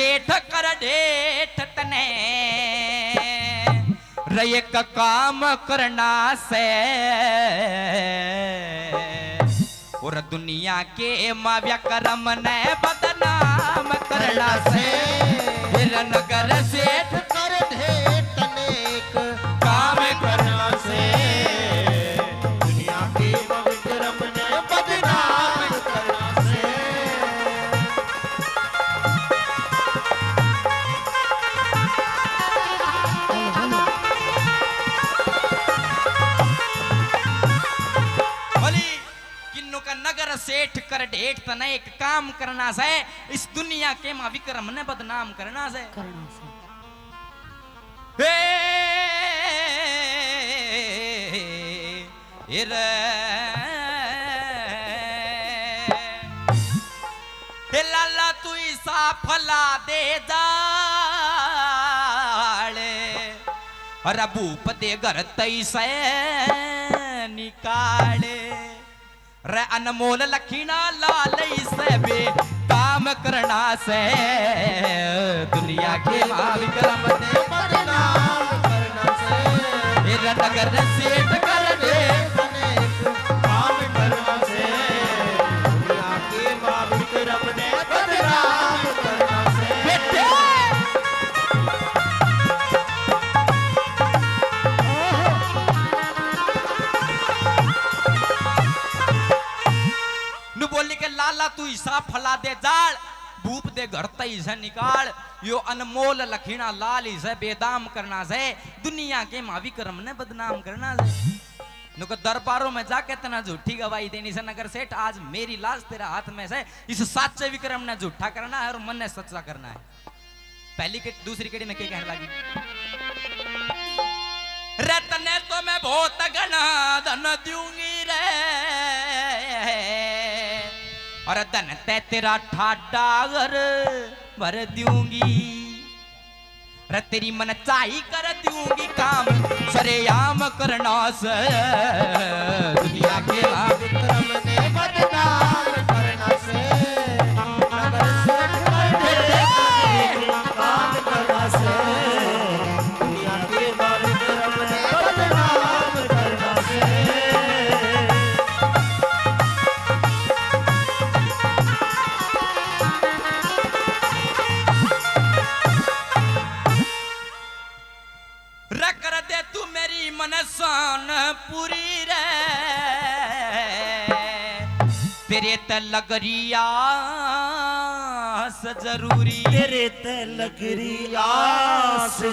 जेठ कर जेठ तने रय का काम करना से और दुनिया के माव्या करम ने बदनाम करना से नगर सेठ कर जेठ तनेक काम करना से दुनिया के माव्या ने बदनाम करना से। नगर सेठ कर ढेठ तना एक काम करना से इस दुनिया के मां विक्रम ने बदनाम करना से लाला तू ईसा फला दे दाले अरे भूप दे घर तई से निकाले रे अनमोल लखीना लाल से भी काम करना से दुनिया के विक्रम ने बदनाम करना से नगर सेठ कर दे काम करना से दुनिया के विक्रम ने बदनाम करना से। लाला तू ईसा फला दे जाल भूप दे घर तई से निकाल यो अनमोल लखीना लाल इसे बेदाम करना से दुनिया के महाविक्रम ने बदनाम करना से। नुक दरबारों में जाके तना झूठी गवाही देनी से नगर सेठ आज मेरी लाश तेरा हाथ में से इस साचे विक्रम ने झूठा करना है और मन ने सच्चा करना है। पहली के दूसरी केड़ी में क्या कहने लगी रे तने तो मैं बहुत गना धन दूंगी रे और धन ते तेरा ठाडा घर भर दूंगी रे तेरी मन चाही कर दूंगी काम सरेआम करना से दुनिया के विक्रम ने बदनाम करना से काम करना से दुनिया के विक्रम ने बदनाम करना से। मनसान पूरी रे तेरे ते लगरिया जरूरी तेरे ते लगरिया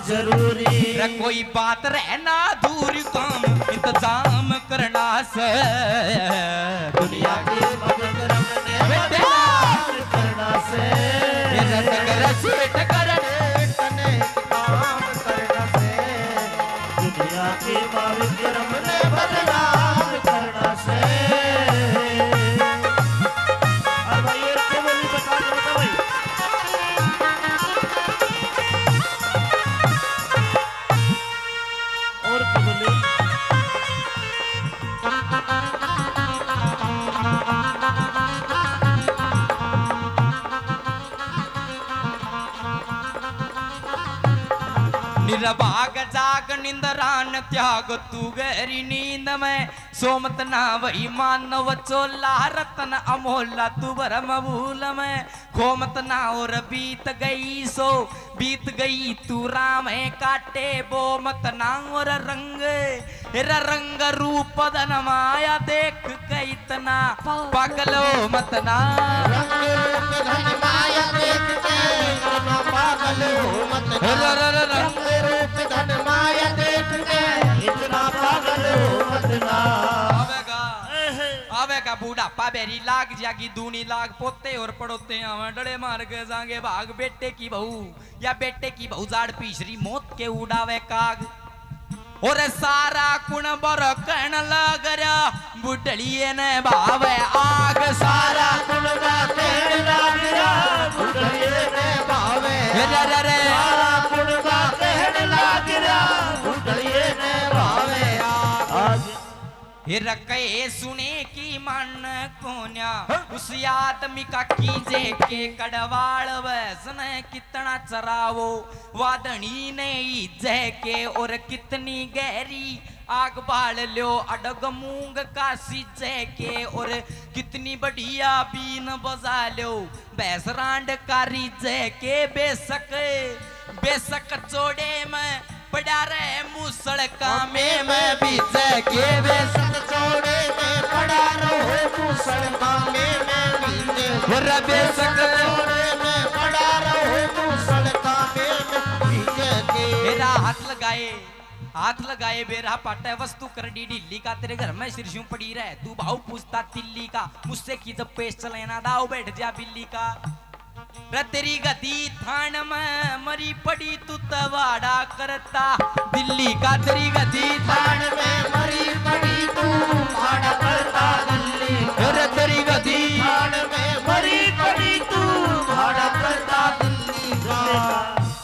जरूरी रे कोई बात रहना दूर काम इंतजाम करना से दुनिया के विक्रम ने बदनाम करना से नगर सेठ कर के विक्रम ने बदनाम करना से। और भाई ये बता दो भाई और बोले निरभाग जाग निंदरान त्याग तू गहरी नींद में सोमत ना वही मानव चोला रतन अमोला तू भरम भूल में खोमत ना और बीत गई सो बीत गई तू राम है काटे बो मत ना और रंग हेरा रंग रूप धन माया देख के इतना पागलो मत ना रंग रूप धन माया देख के इतना पागलो मत ना रूप धन माया देख के इतना पागल मत ना। आवेगा बूढ़ापा बेरी लाग जागी दूनी लाग पोते और पड़ोते आवा डड़े मार के जागे भाग बेटे की बहू या बेटे की बहू झाड़ पीछरी मौत के उड़ावे काग और सारा कुण बर कहन लग रहा बुढ़लिए ने भावे आग सारा कुण बर कहन लग रहा बुढ़लिए ने भावे सारा कुण बर कहन लग रहा बुढ़लिए ने भावे आग हिरके सुने की मन कोन्या उस आदमी का कीजे के कड़वाल वसन कितना चरावो वादनी ने जह के और कितनी गहरी आग बाल लो अडग मूंग का सीजे के और कितनी बढ़िया बीन बजा लो बैसरांड का रिजे के बेसक बेसक चोड़े में पड़ा रहे मुसड़का में मैं बीजे के बेसक चोड़े में पड़ा रहे मुसड़का में मैं बीजे वरा बेसक चोड़े में पड़ा रहे मुसड़का में मैं बीजे के मेरा हाथ लगाए बेरा पाटा वस्तु कर डी ढिल्ली का तेरे घर में शीर्षों पड़ी रहे तू भाव पूछता तिल्ली का मुझसे की जब पेश चले ना दाव बैठ जा बिल्ली का तेरी गति थान में मरी पड़ी तू तवाड़ा करता दिल्ली का तेरी गति थान में मरी पड़ी तू तवाड़ा करता दिल्ली तेरी गति थान में मरी पड़ी तू तवाड़ा करता दिल्ली का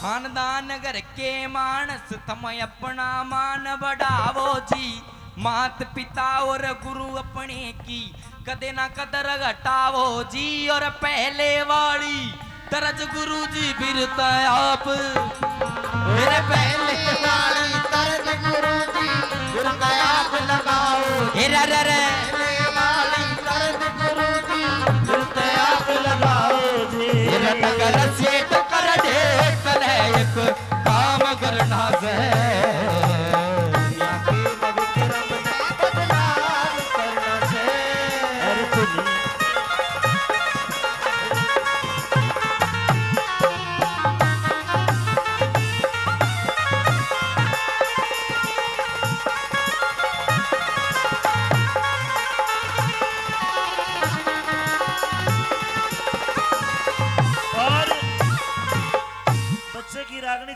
खानदान घर के मानस तमय अपना मान बढ़ावो जी मात पिता और गुरु अपने की कदे ना कदर घटावो जी और पहले वाली तरज गुरु जी फिरता आप मेरे पहले वाली तरज गुरु जी फिरता आप लगाओ हेरा रे पहले वाली तरज गुरु जी फिरता आप लगाओ जी हेरा टकर से टकर ढेर है एक काम करना है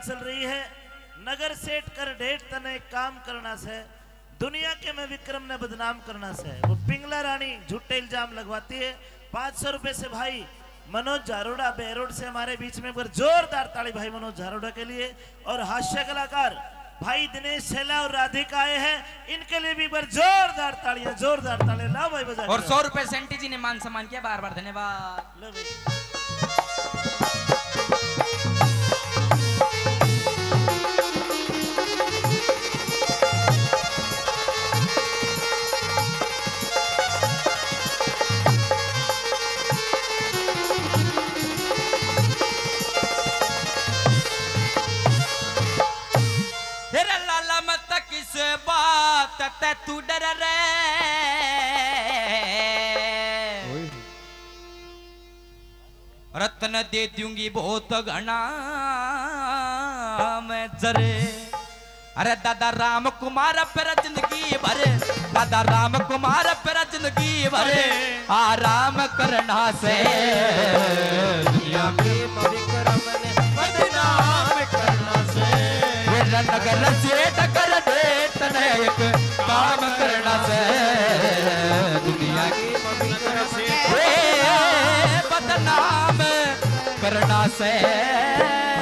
चल रही है नगर सेठ कर डेट तने काम करना से दुनिया के में विक्रम ने बदनाम करना से वो पिंगला रानी झूठे इल्जाम लगवाती है 500 रुपए से भाई मनोज जारोड़ा बेरोड से हमारे बीच में पर जोरदार ताली भाई मनोज जारोड़ा के लिए और हास्य कलाकार भाई दिनेश शैला और राधिका आए हैं इनके लिए भी पर जोरदार तालियां लाओ भाई बजा और 100 रुपए सेंटी जी ने मान सम्मान किया बार बार धन्यवाद बात ते तू डर रे रत्न दे दूंगी बहुत घना मैं जरे अरे दादा राम कुमार पर जिंदगी भरे दादा राम कुमार पर जिंदगी भरे आराम करना से दुनिया में परिक्रम ने बदनाम करना से मेरा नगर से टकर एक काम करना से दुनिया की बदनाम करना से